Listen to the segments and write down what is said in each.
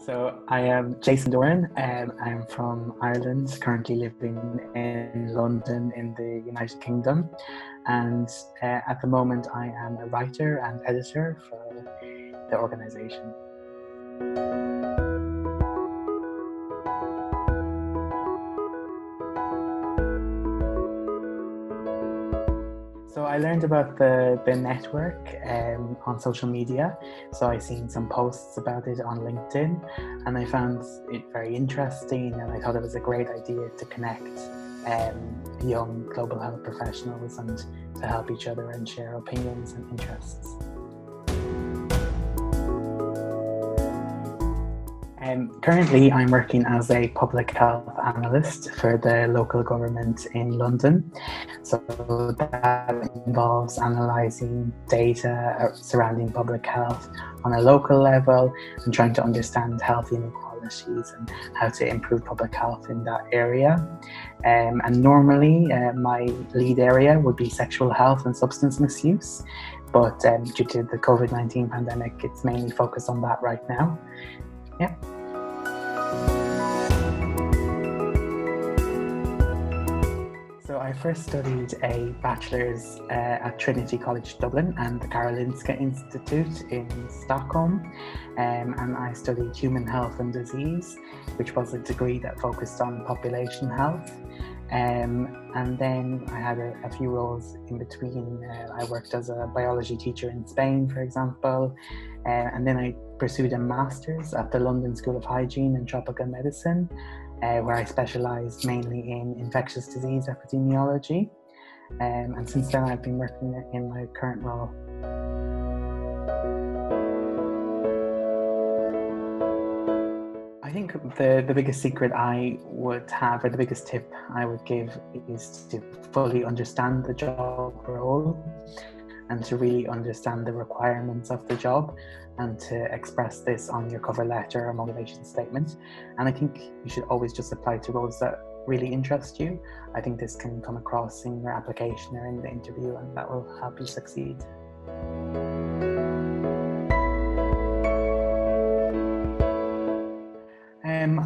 So I am Jason Doran, and I'm from Ireland, currently living in London in the United Kingdom. And at the moment I am a writer and editor for the organisation. So I learned about the network on social media. So I seen some posts about it on LinkedIn, and I found it very interesting, and I thought it was a great idea to connect young global health professionals and to help each other and share opinions and interests. Currently, I'm working as a public health analyst for the local government in London. So that involves analysing data surrounding public health on a local level and trying to understand health inequalities and how to improve public health in that area. And normally, my lead area would be sexual health and substance misuse. But due to the COVID-19 pandemic, it's mainly focused on that right now. Yeah. So I first studied a bachelor's at Trinity College Dublin and the Karolinska Institute in Stockholm, and I studied human health and disease, which was a degree that focused on population health. And then I had a few roles in between. I worked as a biology teacher in Spain, for example, and then I pursued a master's at the London School of Hygiene and Tropical Medicine, where I specialised mainly in infectious disease epidemiology. And since then I've been working in my current role. I think the biggest secret I would have, or the biggest tip I would give, is to fully understand the job role and to really understand the requirements of the job and to express this on your cover letter or motivation statement. And I think you should always just apply to roles that really interest you. I think this can come across in your application or in the interview, and that will help you succeed.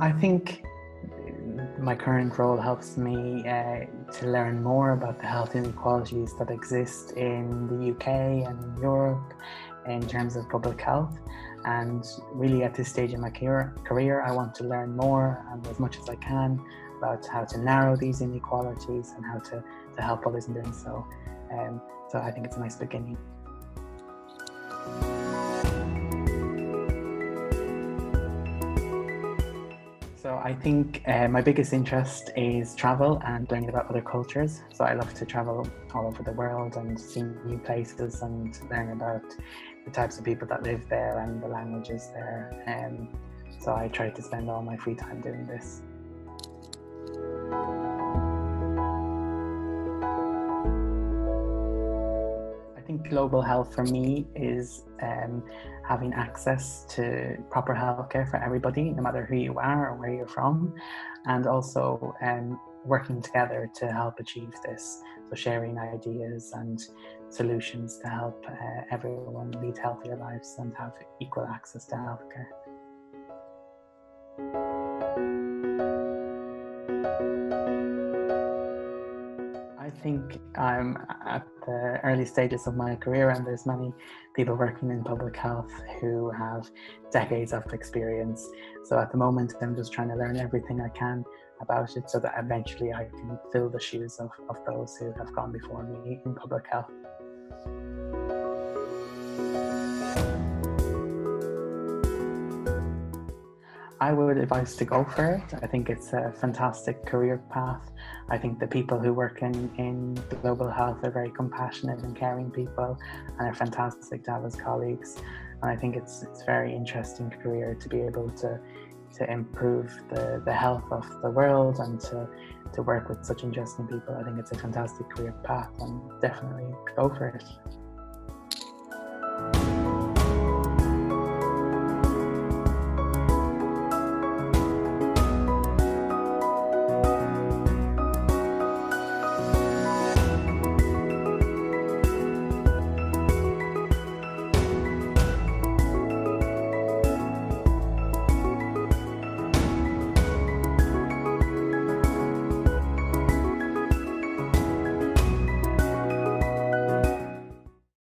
I think my current role helps me to learn more about the health inequalities that exist in the UK and in Europe in terms of public health. And really at this stage in my career, I want to learn more and as much as I can about how to narrow these inequalities and how to help others in doing so. So I think it's a nice beginning. So I think my biggest interest is travel and learning about other cultures. So I love to travel all over the world and see new places and learn about the types of people that live there and the languages there. So I try to spend all my free time doing this. Global health for me is having access to proper healthcare for everybody, no matter who you are or where you're from, and also working together to help achieve this. So sharing ideas and solutions to help everyone lead healthier lives and have equal access to healthcare. I think I'm at the early stages of my career, and there's many people working in public health who have decades of experience. So at the moment I'm just trying to learn everything I can about it so that eventually I can fill the shoes of those who have gone before me in public health. I would advise to go for it. I think it's a fantastic career path. I think the people who work in global health are very compassionate and caring people and are fantastic to have as colleagues. And I think it's a very interesting career to be able to improve the health of the world and to work with such interesting people. I think it's a fantastic career path, and definitely go for it.